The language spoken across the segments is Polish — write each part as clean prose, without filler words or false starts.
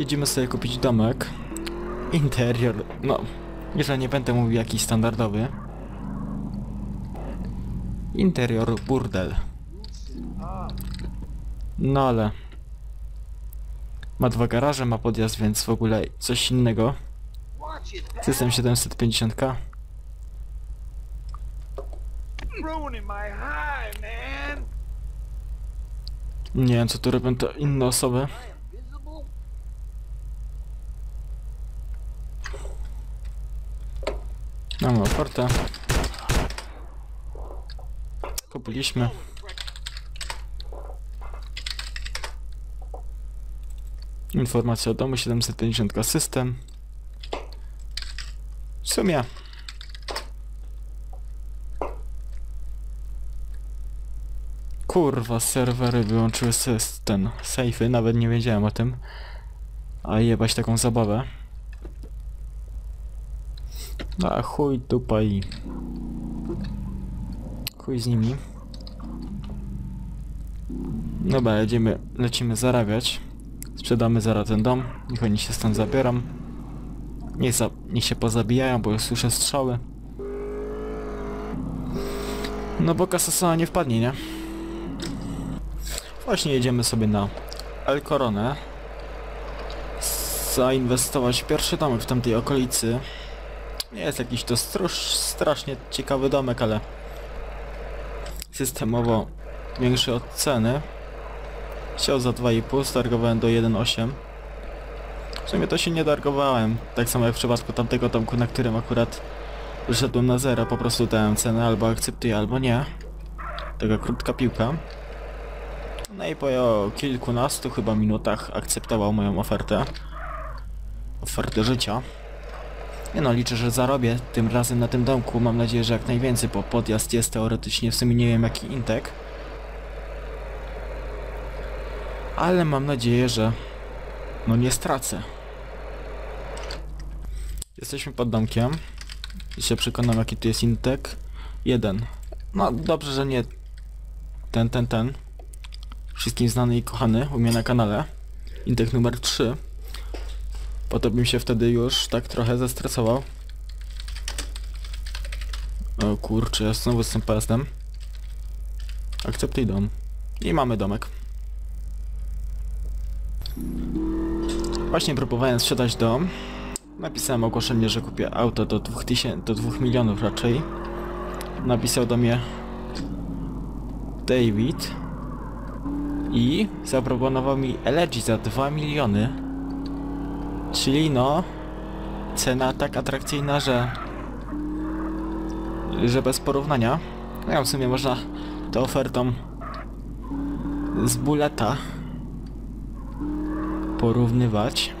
Jedziemy sobie kupić domek. Interior, no, jeżeli nie będę mówił jakiś standardowy. Interior burdel. No ale... Ma dwa garaże, ma podjazd, więc w ogóle coś innego. System 750K. Nie wiem co tu robią to inne osoby. Mamy ofertę. Kupiliśmy. Informacja o domu, 750 system. W sumie. Kurwa, serwery wyłączyły system. Sejfy, nawet nie wiedziałem o tym. A jebać taką zabawę. A chuj dupa i... Chuj z nimi. Dobra, jedziemy, lecimy zarabiać. Sprzedamy zaraz ten dom, niech oni się stąd zabieram. Niech się pozabijają, bo już słyszę strzały. No bo kasa sama nie wpadnie, nie? Właśnie jedziemy sobie na El Coronę. Zainwestować w pierwszy domek w tamtej okolicy. Nie jest jakiś to strasznie ciekawy domek, ale... Systemowo większy od ceny. Chciał za 2,5, stargowałem do 1,8. W sumie to się nie targowałem, tak samo jak w przypadku tamtego domku, na którym akurat wyszedłem na zero, po prostu dałem cenę, albo akceptuję, albo nie. Taka krótka piłka. No i po kilkunastu chyba minutach akceptował moją ofertę. Ofertę życia. Nie no, liczę, że zarobię tym razem na tym domku, mam nadzieję, że jak najwięcej, bo podjazd jest teoretycznie, w sumie nie wiem jaki intek. Ale mam nadzieję, że no nie stracę. Jesteśmy pod domkiem. I się przekonam jaki tu jest intek. 1. No dobrze, że nie ten. Wszystkim znany i kochany u mnie na kanale. Intek numer 3. Bo to bym się wtedy już tak trochę zestresował. O kurczę, ja znowu z tym PSM. Akceptuj dom. I mamy domek. Właśnie próbowałem sprzedać dom. Napisałem ogłoszenie, że kupię auto do 2 milionów raczej. Napisał do mnie David i zaproponował mi Elegy za 2 miliony. Czyli no cena tak atrakcyjna, że bez porównania. No w sumie można tą ofertą z buleta porównywać.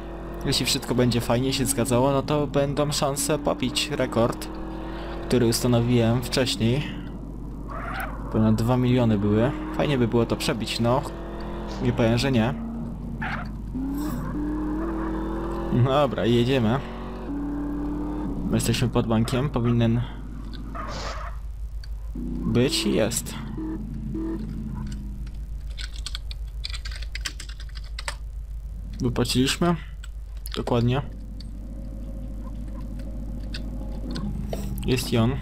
Jeśli wszystko będzie fajnie się zgadzało, no to będą szanse pobić rekord, który ustanowiłem wcześniej. Ponad 2 miliony były. Fajnie by było to przebić, no. Nie powiem, że nie. Dobra, jedziemy. My jesteśmy pod bankiem, powinien być i jest. Wypłaciliśmy? Dokładnie. Jest i on.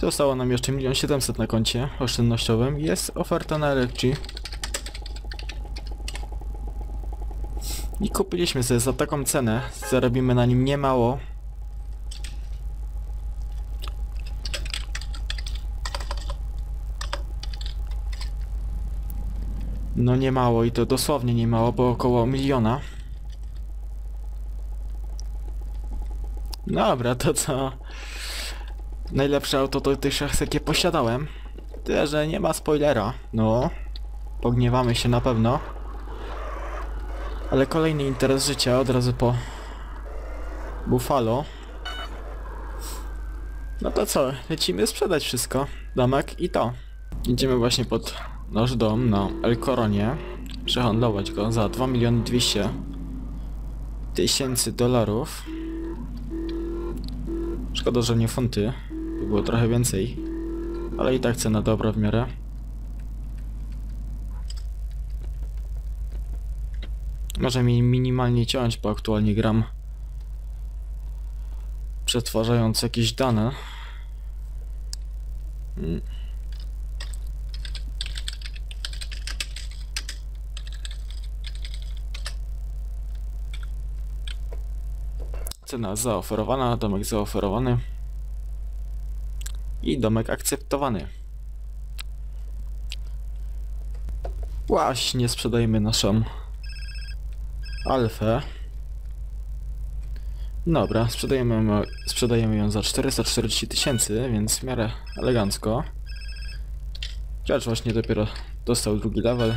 Zostało nam jeszcze 1 700 000 na koncie oszczędnościowym. Jest oferta na Elegy. I kupiliśmy sobie za taką cenę. Zarobimy na nim niemało. No nie mało i to dosłownie nie mało, bo około 1 miliona. Dobra, to co? Najlepsze auto dotychczas jakie posiadałem. Tyle, że nie ma spoilera. No, pogniewamy się na pewno. Ale kolejny interes życia od razu po Buffalo. No to co? Lecimy sprzedać wszystko. Domek i to. Idziemy właśnie pod nasz dom na El Coronie, przehandlować go za 2 200 000 dolarów. Szkoda, że nie funty, by było trochę więcej, ale i tak cena dobra w miarę. Może mi minimalnie ciąć, bo aktualnie gram przetwarzając jakieś dane. Cena zaoferowana, domek zaoferowany i domek akceptowany. Właśnie sprzedajemy naszą Alfę. Dobra, sprzedajemy ją za 440 000, więc w miarę elegancko. Gracz właśnie dopiero dostał drugi level.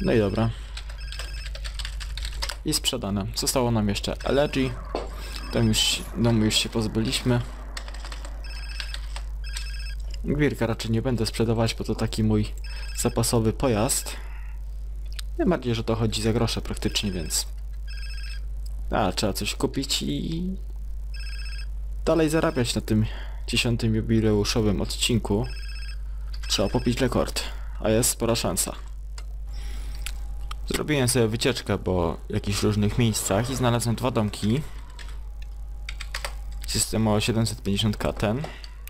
No i dobra. I sprzedane. Zostało nam jeszcze Elegy. Domu już się pozbyliśmy. Gwirka raczej nie będę sprzedawać, bo to taki mój zapasowy pojazd. Tym bardziej, że to chodzi za grosze praktycznie, więc... trzeba coś kupić i... dalej zarabiać na tym 10. jubileuszowym odcinku. Trzeba pobić rekord, a jest spora szansa. Zrobiłem sobie wycieczkę po jakichś różnych miejscach i znalazłem dwa domki. System o 750K ten,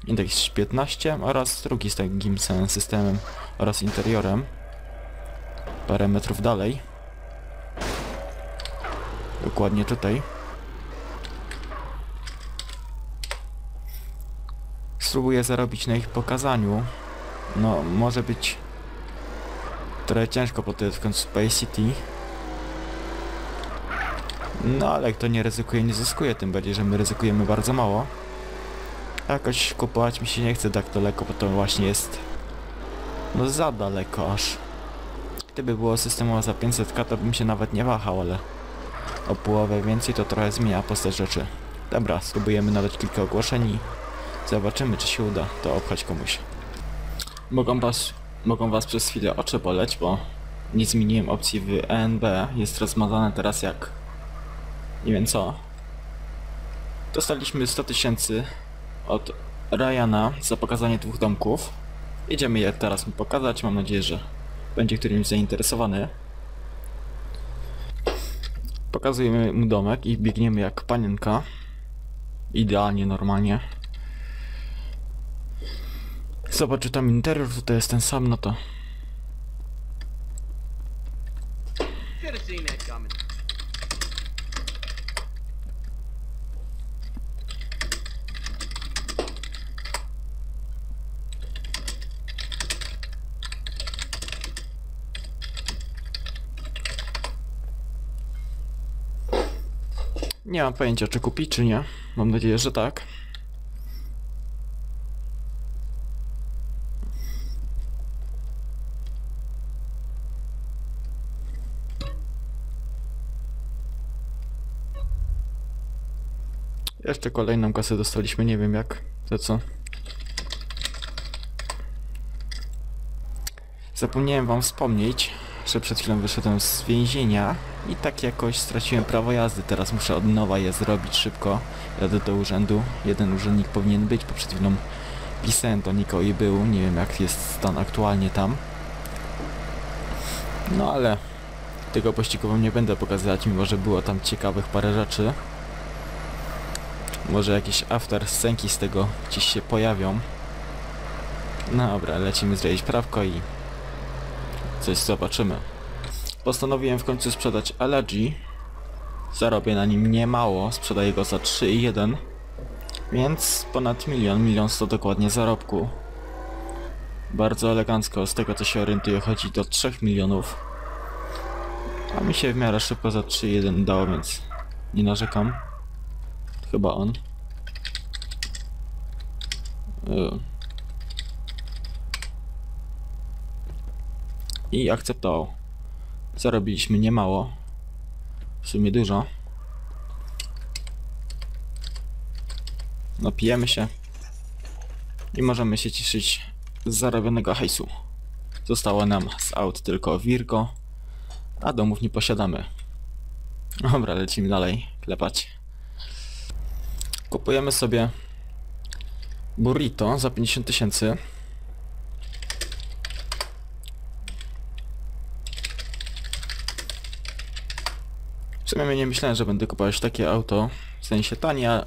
indeks 15 oraz drugi z takim samym systemem oraz interiorem. Parę metrów dalej. Dokładnie tutaj. Spróbuję zarobić na ich pokazaniu. No, może być... trochę ciężko, bo to jest w końcu Space City. No ale kto nie ryzykuje, nie zyskuje, tym bardziej, że my ryzykujemy bardzo mało. A jakoś kupować mi się nie chce tak daleko, bo to właśnie jest... no za daleko aż. Gdyby było systemowo za 500K, to bym się nawet nie wahał, ale... o połowę więcej to trochę zmienia postać rzeczy. Dobra, spróbujemy nadać kilka ogłoszeń i zobaczymy, czy się uda to obchać komuś. Mogą was przez chwilę oczy boleć, bo nie zmieniłem opcji w ENB. Jest rozmazane teraz jak... nie wiem co. Dostaliśmy 100 000 od Ryana za pokazanie dwóch domków. Idziemy je teraz mu pokazać. Mam nadzieję, że będzie którymś zainteresowany. Pokazujemy mu domek i biegniemy jak panienka. Idealnie, normalnie. Zobaczy tam interior, tutaj jest ten sam, no to... nie mam pojęcia, czy kupi, czy nie. Mam nadzieję, że tak. Jeszcze kolejną kasę dostaliśmy, nie wiem jak, to co. Zapomniałem wam wspomnieć, że przed chwilą wyszedłem z więzienia i tak jakoś straciłem prawo jazdy. Teraz muszę od nowa je zrobić szybko. Jadę do urzędu. Jeden urzędnik powinien być, bo przed chwilą pisałem do nikogo i był. Nie wiem jak jest stan aktualnie tam. No ale tego pościgu wam nie będę pokazywać, mimo że było tam ciekawych parę rzeczy. Może jakieś afterscenki z tego gdzieś się pojawią. No dobra, lecimy zjeść prawko i coś zobaczymy. Postanowiłem w końcu sprzedać Elegy. Zarobię na nim niemało, sprzedaję go za 3,1. Więc ponad milion 100 dokładnie zarobku. Bardzo elegancko, z tego co się orientuję chodzi do 3 milionów. A mi się w miarę szybko za 3,1 dało, więc nie narzekam. Chyba on. I akceptował. Zarobiliśmy niemało. W sumie dużo. Napijemy się. I możemy się cieszyć z zarobionego hajsu. Zostało nam z aut tylko Virgo. A domów nie posiadamy. Dobra, lecimy dalej. Klepać. Kupujemy sobie burrito za 50 000. W sumie nie myślałem, że będę kupować takie auto. W sensie tanie,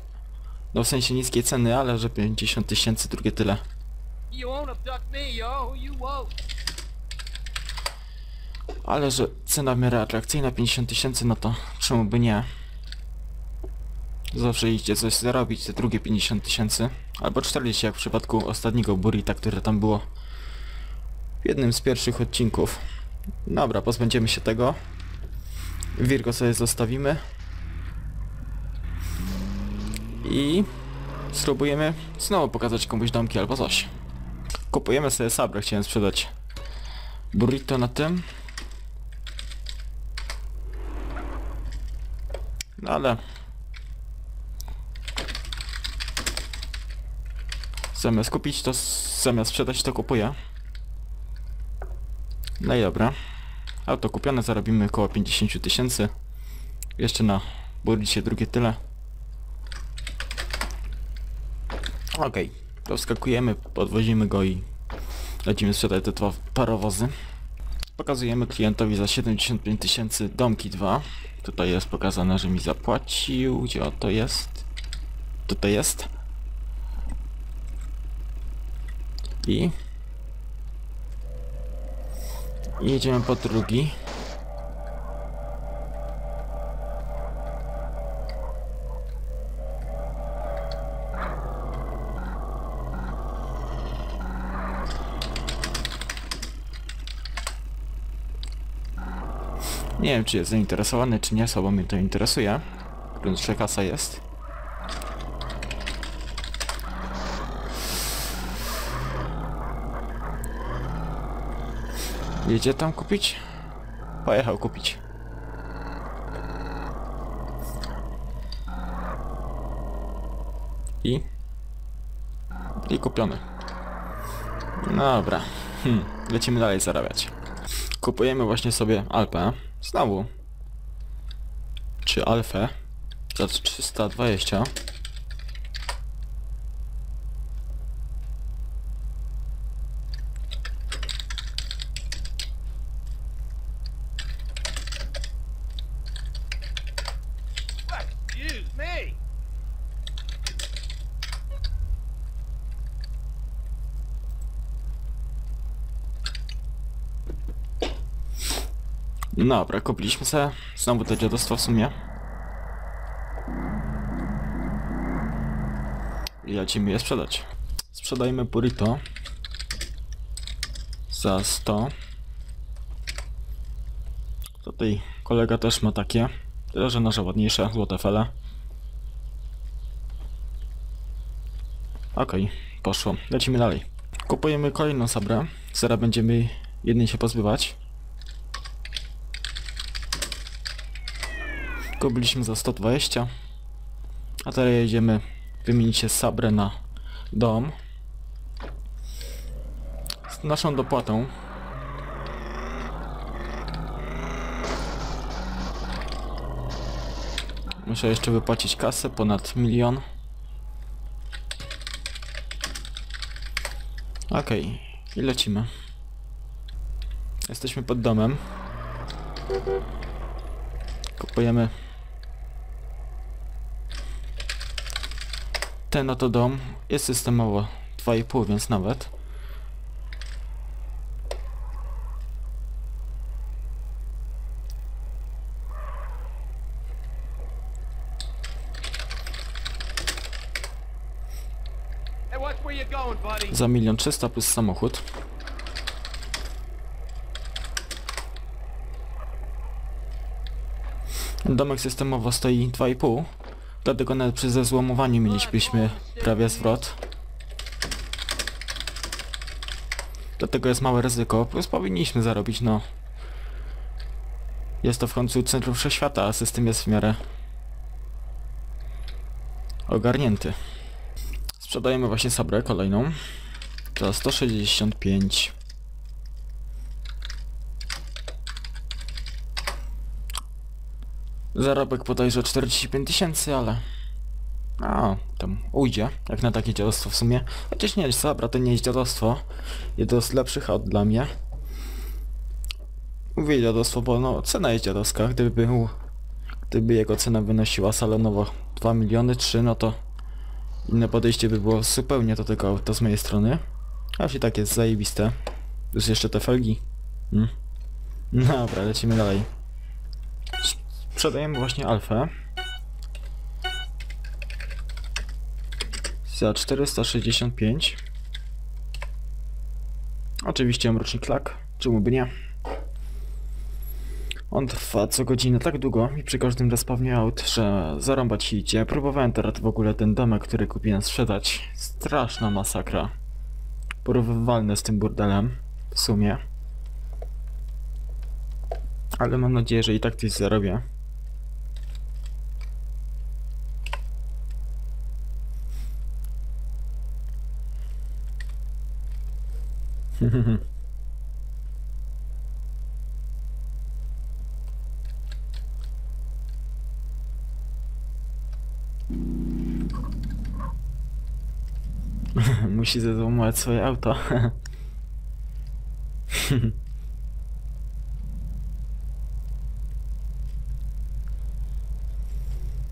no w sensie niskiej ceny, ale że 50 000 drugie tyle. Ale że cena w miarę atrakcyjna, 50 000, no to czemu by nie? Zawsze idzie coś zarobić, te drugie 50 000, albo 40 jak w przypadku ostatniego burrita, które tam było w jednym z pierwszych odcinków. Dobra, pozbędziemy się tego. Virgo sobie zostawimy. I spróbujemy znowu pokazać komuś domki albo coś. Kupujemy sobie sabrę, chciałem sprzedać burrito na tym. No ale... zamiast kupić to, zamiast sprzedać to kupuję. No i dobra. Auto kupione, zarobimy około 50 000. Jeszcze na burricie drugie tyle. Okej, to wskakujemy, podwozimy go i lecimy sprzedać te dwa parowozy. Pokazujemy klientowi za 75 000 domki 2. Tutaj jest pokazane, że mi zapłacił. Gdzie o to jest? Tutaj jest. I jedziemy po drugi. Nie wiem, czy jest zainteresowany, czy nie, słabo mnie to interesuje. Gruncie kasa jest. Jedzie tam kupić? Pojechał kupić. I kupiony. Dobra. Lecimy dalej zarabiać. Kupujemy właśnie sobie Alpę. Znowu. Czy Alfę. Za 320. Dobra, kupiliśmy sobie znowu to dziadostwo w sumie. I lecimy je sprzedać. Sprzedajmy burrito za 100. Tutaj kolega też ma takie, tyle że nasze ładniejsze, złote fele. Okej, poszło. Lecimy dalej. Kupujemy kolejną sabrę. Zaraz będziemy jednej się pozbywać. Kupiliśmy za 120. A teraz jedziemy wymienić się sabrę na dom. Z naszą dopłatą. Muszę jeszcze wypłacić kasę, ponad 1 000 000. Okej, i lecimy. Jesteśmy pod domem. Kupujemy ten oto dom, jest systemowo 2,5, więc nawet. Za 1 300 000 plus samochód. Domek systemowo stoi 2,5, dlatego nawet przy zezłomowaniu mieliśmy prawie zwrot. Dlatego jest małe ryzyko, plus powinniśmy zarobić, no. Jest to w końcu centrum wszechświata, a system jest w miarę ogarnięty. Sprzedajemy właśnie sabrę kolejną. Za 165. Zarobek podajże 45 000, ale... tam ujdzie, jak na takie dziadostwo w sumie. Chociaż nie jest Sabra, to nie jest dziadostwo. Jedno z lepszych aut dla mnie. Mówię dziadostwo, bo no cena jest dziadowska. Gdyby jego cena wynosiła salonowo 2 miliony, 3, no to inne podejście by było zupełnie do tego auta z mojej strony. A się tak jest zajebiste. Plus jeszcze te felgi. Dobra, lecimy dalej. Sprzedajemy właśnie Alfę. Za 465. Oczywiście mrocznik lak. Czemu by nie? On trwa co godzinę tak długo i przy każdym respawnie aut, że zarąbać idzie. Próbowałem teraz w ogóle ten domek, który kupiłem, sprzedać. Straszna masakra. Porównywalne z tym burdelem w sumie. Ale mam nadzieję, że i tak coś zarobię. Musi zezłomować swoje auto.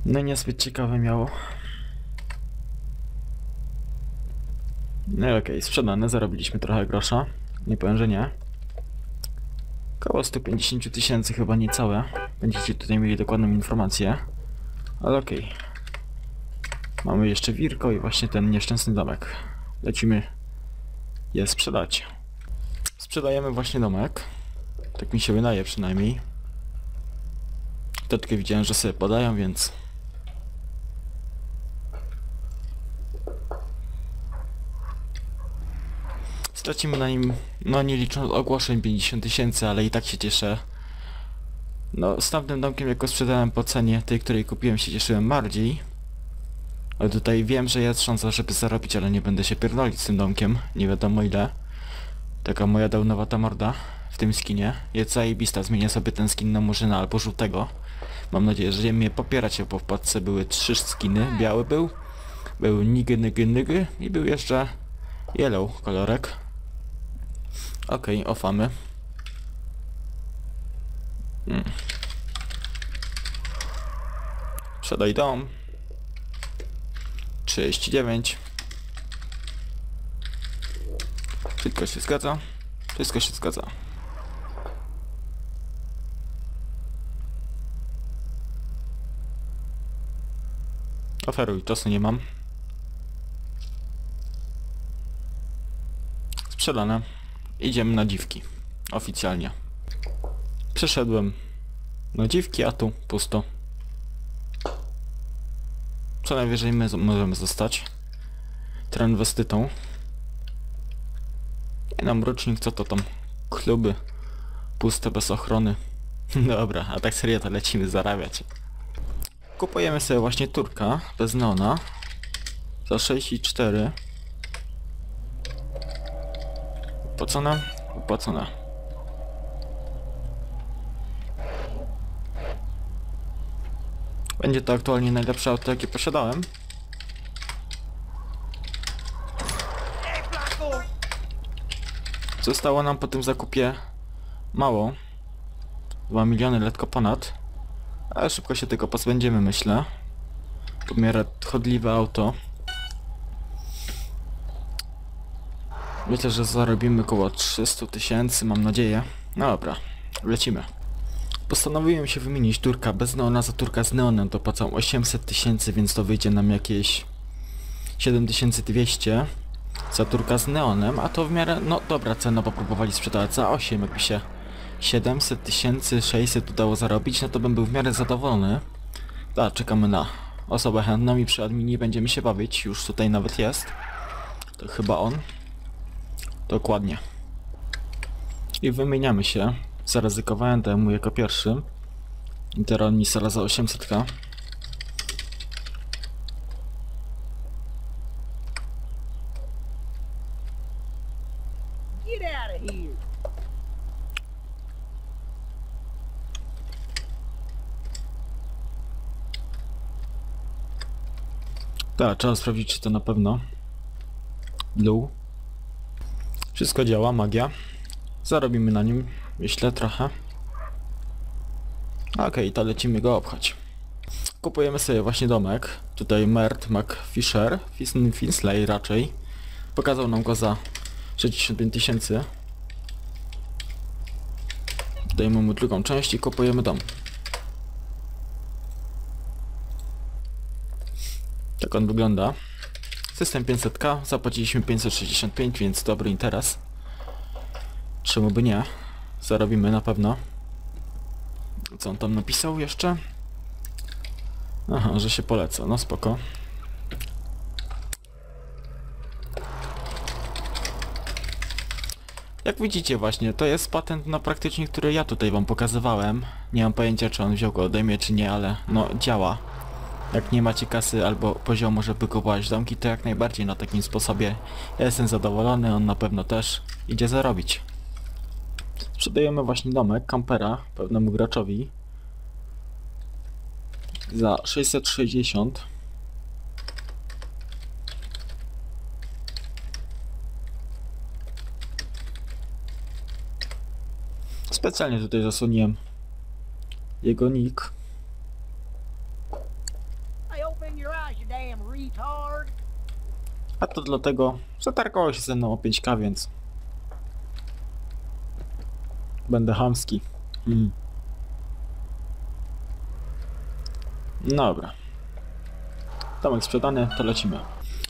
No niezbyt ciekawe miało. No okej, sprzedane, zarobiliśmy trochę grosza. Nie powiem, że nie. Koło 150 tysięcy chyba niecałe. Będziecie tutaj mieli dokładną informację. Ale okej. Mamy jeszcze Wirko i właśnie ten nieszczęsny domek. Lecimy je sprzedać. Sprzedajemy właśnie domek. Tak mi się wydaje przynajmniej. Wtedy widziałem, że sobie podają, więc... Stracimy na nim, no nie licząc ogłoszeń, 50 tysięcy, ale i tak się cieszę. No z tamtym domkiem, jak go sprzedałem po cenie tej, której kupiłem, się cieszyłem bardziej. Ale tutaj wiem, że jest szansa, żeby zarobić, ale nie będę się pierdolić z tym domkiem. Nie wiadomo ile. Taka moja daunowata morda w tym skinie. Jest zajebista, zmienię sobie ten skin na murzyna albo żółtego. Mam nadzieję, że mnie popieracie, bo w paczce były 3 skiny. Biały był nigy i był jeszcze yellow kolorek. Okej, ofamy. Sprzedaj dom. 39. Wszystko się zgadza. Wszystko się zgadza. Oferuj, czasu nie mam. Sprzedane. Idziemy na dziwki. Oficjalnie. Przeszedłem na dziwki, a tu pusto. Co najwyżej my możemy zostać transwestytą. I nam rocznik, co to tam? Kluby. Puste, bez ochrony. Dobra, a tak serio to lecimy zarabiać. Kupujemy sobie właśnie Turka bez neona. Za 6,4. Opłacone? Opłacone. Będzie to aktualnie najlepsze auto, jakie posiadałem. Zostało nam po tym zakupie mało. 2 miliony, lekko ponad. Ale szybko się tego pozbędziemy, myślę. W miarę odchodliwe auto. Myślę, że zarobimy około 300 tysięcy, mam nadzieję. No dobra, lecimy. Postanowiłem się wymienić Turka bez neona za Turka z neonem, to płacą 800 tysięcy, więc to wyjdzie nam jakieś 7200 za Turka z neonem, a to w miarę, no dobra cena, bo próbowali sprzedawać za 8, jakby się 700 tysięcy, 600 udało zarobić, no to bym był w miarę zadowolony. A, czekamy na osobę chętną i przy adminie będziemy się bawić, już tutaj nawet jest. To chyba on. Dokładnie. I wymieniamy się. Zaryzykowałem temu jako pierwszy. I teraz on mi strzela za 800k. Tak, trzeba sprawdzić to na pewno. Blue. Wszystko działa, magia. Zarobimy na nim, myślę, trochę. Okej, to lecimy go obchać. Kupujemy sobie właśnie domek. Tutaj Mert McFisher, Finsley raczej. Pokazał nam go za 65 000. Dajemy mu drugą część i kupujemy dom. Tak on wygląda. System 500k, zapłaciliśmy 565, więc dobry interes. Czemu by nie? Zarobimy na pewno. Co on tam napisał jeszcze? Aha, że się poleca, no spoko. Jak widzicie właśnie, to jest patent na praktycznie, który ja tutaj wam pokazywałem. Nie mam pojęcia, czy on wziął go ode mnie, czy nie, ale no działa. Jak nie macie kasy albo poziomu, żeby kupować domki, to jak najbardziej na takim sposobie. Ja jestem zadowolony, on na pewno też idzie zarobić. Sprzedajemy właśnie domek, kampera, pewnemu graczowi. Za 660. Specjalnie tutaj zasuniłem jego nick. A to dlatego, że targowało się ze mną o 5 000, więc będę chamski. Dobra. Domek sprzedany, to lecimy.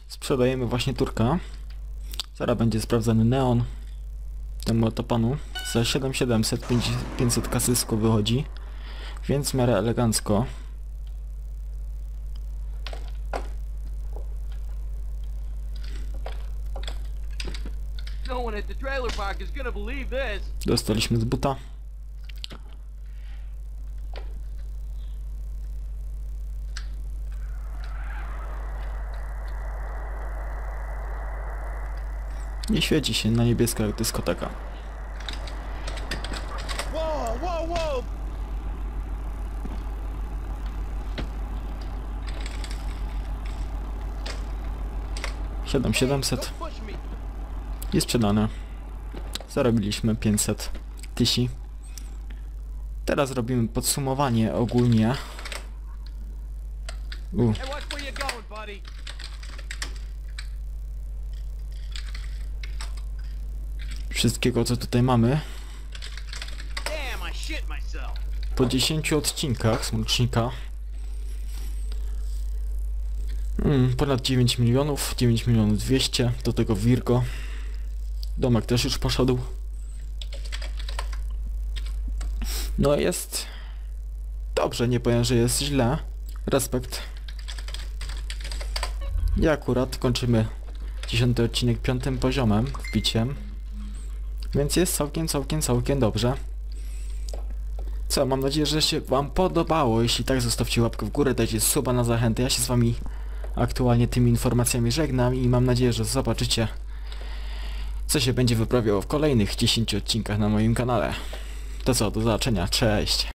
Sprzedajemy właśnie Turka. Zaraz będzie sprawdzany Neon. Temu to panu. Za 500 kasysku wychodzi. Więc w miarę elegancko. Dostaliśmy z buta. Nie świeci się na niebiesko jak dyskoteka. Siedem 700. Jest sprzedane. Zarobiliśmy 500 000. Teraz robimy podsumowanie ogólnie. Wszystkiego, co tutaj mamy. Po 10 odcinkach Smolcznika. Ponad 9 milionów, 9 milionów 200, do tego Virgo. Domek też już poszedł. No jest... Dobrze, nie powiem, że jest źle. Respekt. I akurat kończymy 10 odcinek 5 poziomem, wbiciem. Więc jest całkiem dobrze. Co, mam nadzieję, że się wam podobało. Jeśli tak, zostawcie łapkę w górę, dajcie suba na zachętę. Ja się z wami aktualnie tymi informacjami żegnam i mam nadzieję, że zobaczycie, co się będzie wyprawiało w kolejnych 10 odcinkach na moim kanale. To co, do zobaczenia, cześć!